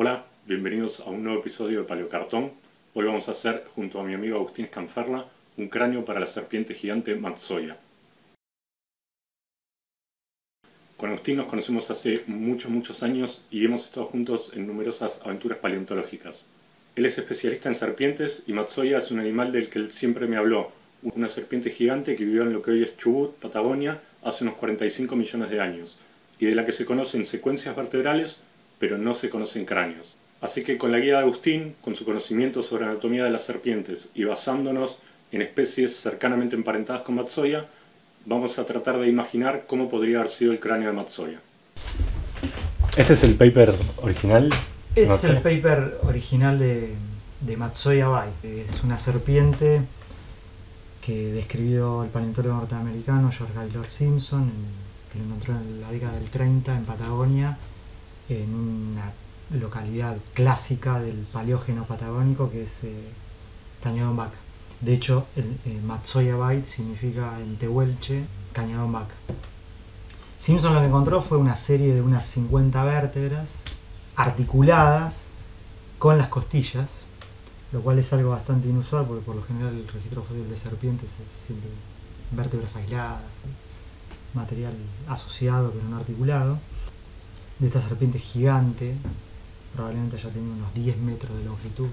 Hola, bienvenidos a un nuevo episodio de Paleocartón. Hoy vamos a hacer, junto a mi amigo Agustín Scanferla, un cráneo para la serpiente gigante Madtsoia. Con Agustín nos conocemos hace muchos años y hemos estado juntos en numerosas aventuras paleontológicas. Él es especialista en serpientes y Madtsoia es un animal del que él siempre me habló, una serpiente gigante que vivió en lo que hoy es Chubut, Patagonia, hace unos 45 millones de años, y de la que se conocen secuencias vertebrales, pero no se conocen cráneos. Así que con la guía de Agustín, con su conocimiento sobre anatomía de las serpientes y basándonos en especies cercanamente emparentadas con Madtsoia, vamos a tratar de imaginar cómo podría haber sido el cráneo de Madtsoia. ¿Este es el paper original? Este es el paper original de Madtsoia bai. Es una serpiente que describió el paleontólogo norteamericano George Gaylord Simpson, que lo encontró en la década del 30 en Patagonia, en una localidad clásica del paleógeno patagónico que es Cañadón Mac. De hecho, el Madtsoia bai significa en tehuelche Cañadón Mac. Simpson lo que encontró fue una serie de unas 50 vértebras articuladas con las costillas, lo cual es algo bastante inusual porque por lo general el registro fósil de serpientes es siempre vértebras aisladas, material asociado pero no articulado. De esta serpiente gigante, probablemente haya tenido unos 10 metros de longitud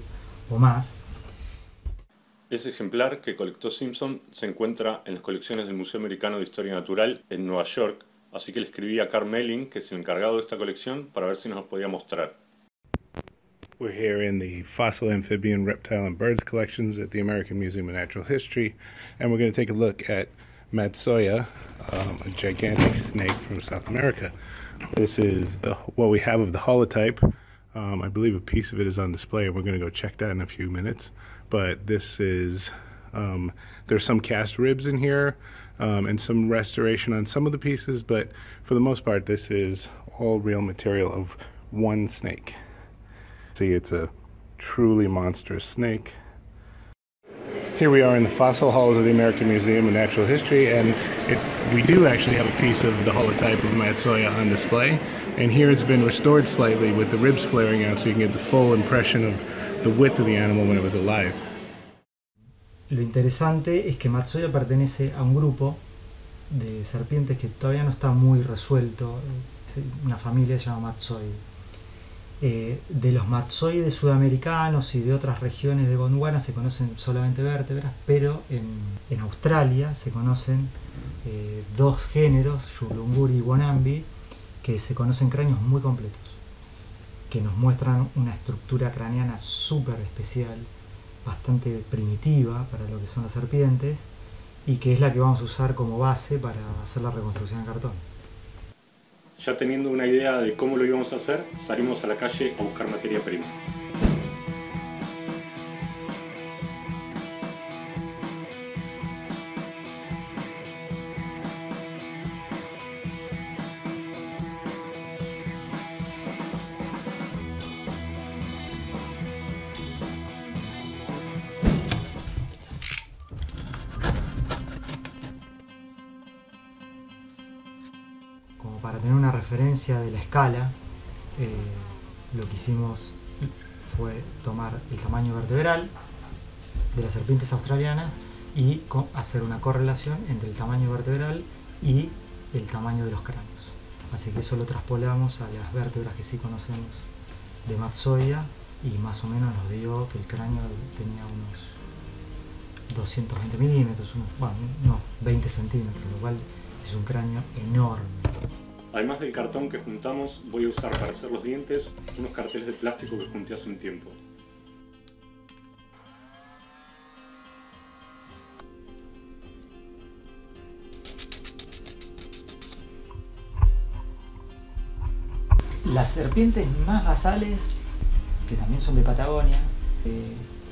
o más. Ese ejemplar que colectó Simpson se encuentra en las colecciones del Museo Americano de Historia Natural en Nueva York, así que le escribí a Carl Mehling, que es el encargado de esta colección, para ver si nos podía mostrar. We're here in the Fossil, Amphibian, Reptile and Birds collections at the American Museum of Natural History, and we're going to take a look at Madtsoia, a gigantic snake from South America. This is what we have of the holotype. I believe a piece of it is on display, and we're going to go check that in a few minutes. But this is, there's some cast ribs in here and some restoration on some of the pieces, but for the most part, this is all real material of one snake. See, it's a truly monstrous snake. Here we are in the fossil halls of the American Museum of Natural History, and we do actually have a piece of the holotype of Madtsoia on display. And here it's been restored slightly with the ribs flaring out so you can get the full impression of the width of the animal when it was alive. Lo interesante es que Madtsoia pertenece a un grupo de serpientes que todavía no está muy resuelto. Una familia se llama Madtsoidos. De los Madtsoides sudamericanos y de otras regiones de Gondwana se conocen solamente vértebras, pero en Australia se conocen dos géneros, Yulunguri y Wanambi, que se conocen cráneos muy completos, que nos muestran una estructura craneana súper especial, bastante primitiva para lo que son las serpientes, y que es la que vamos a usar como base para hacer la reconstrucción en cartón. Ya teniendo una idea de cómo lo íbamos a hacer, salimos a la calle a buscar materia prima. Para tener una referencia de la escala, lo que hicimos fue tomar el tamaño vertebral de las serpientes australianas y hacer una correlación entre el tamaño vertebral y el tamaño de los cráneos. Así que eso lo traspolamos a las vértebras que sí conocemos de Madtsoia y más o menos nos dio que el cráneo tenía unos 220 milímetros, unos 20 centímetros, lo cual es un cráneo enorme. Además del cartón que juntamos, voy a usar para hacer los dientes unos carteles de plástico que junté hace un tiempo. Las serpientes más basales, que también son de Patagonia,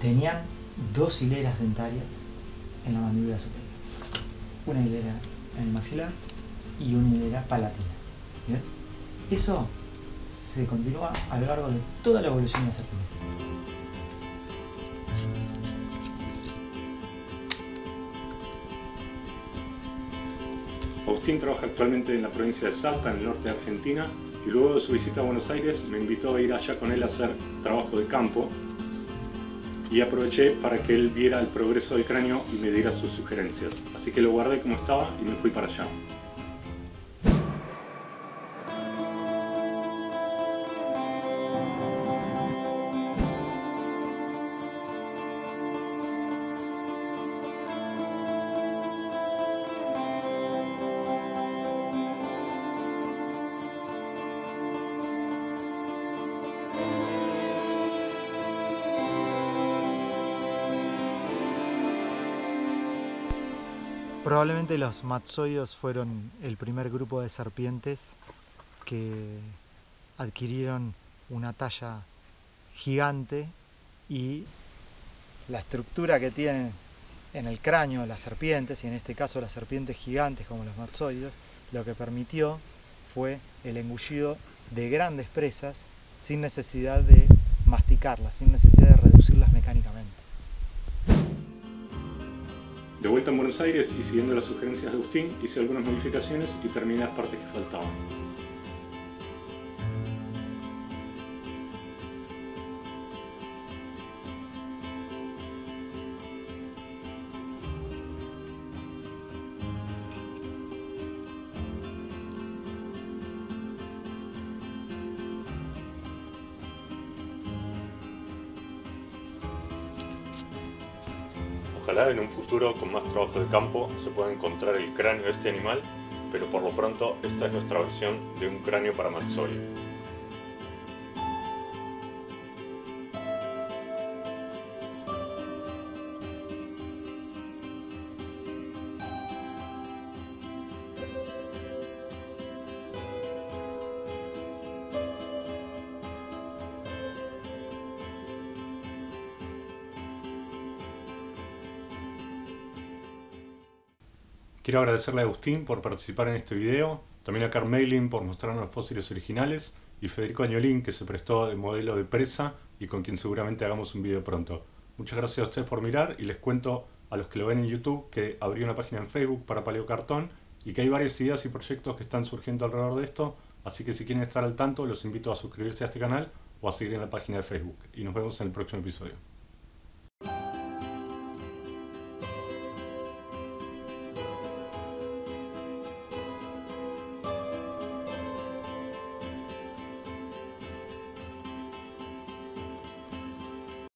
tenían dos hileras dentarias en la mandíbula superior. Una hilera en el maxilar y una hilera palatina. Bien. Eso se continúa a lo largo de toda la evolución de la serpiente. Agustín trabaja actualmente en la provincia de Salta, en el norte de Argentina, y luego de su visita a Buenos Aires me invitó a ir allá con él a hacer trabajo de campo y aproveché para que él viera el progreso del cráneo y me diera sus sugerencias. Así que lo guardé como estaba y me fui para allá. Probablemente los madtsoidos fueron el primer grupo de serpientes que adquirieron una talla gigante y la estructura que tienen en el cráneo las serpientes, y en este caso las serpientes gigantes como los madtsoidos, lo que permitió fue el engullido de grandes presas sin necesidad de masticarlas, sin necesidad de reducirlas mecánicamente. De vuelta en Buenos Aires y siguiendo las sugerencias de Agustín, hice algunas modificaciones y terminé las partes que faltaban. Ojalá en un futuro, con más trabajo de campo, se pueda encontrar el cráneo de este animal, pero por lo pronto esta es nuestra versión de un cráneo para Madtsoia. Quiero agradecerle a Agustín por participar en este video, también a Carl Mehling por mostrarnos los fósiles originales y Federico Añolín, que se prestó de modelo de presa y con quien seguramente hagamos un video pronto. Muchas gracias a ustedes por mirar y les cuento a los que lo ven en YouTube que abrí una página en Facebook para Paleocartón y que hay varias ideas y proyectos que están surgiendo alrededor de esto, así que si quieren estar al tanto los invito a suscribirse a este canal o a seguir en la página de Facebook y nos vemos en el próximo episodio.